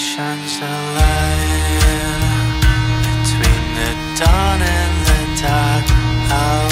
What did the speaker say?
shines a light between the dawn and the dark hour.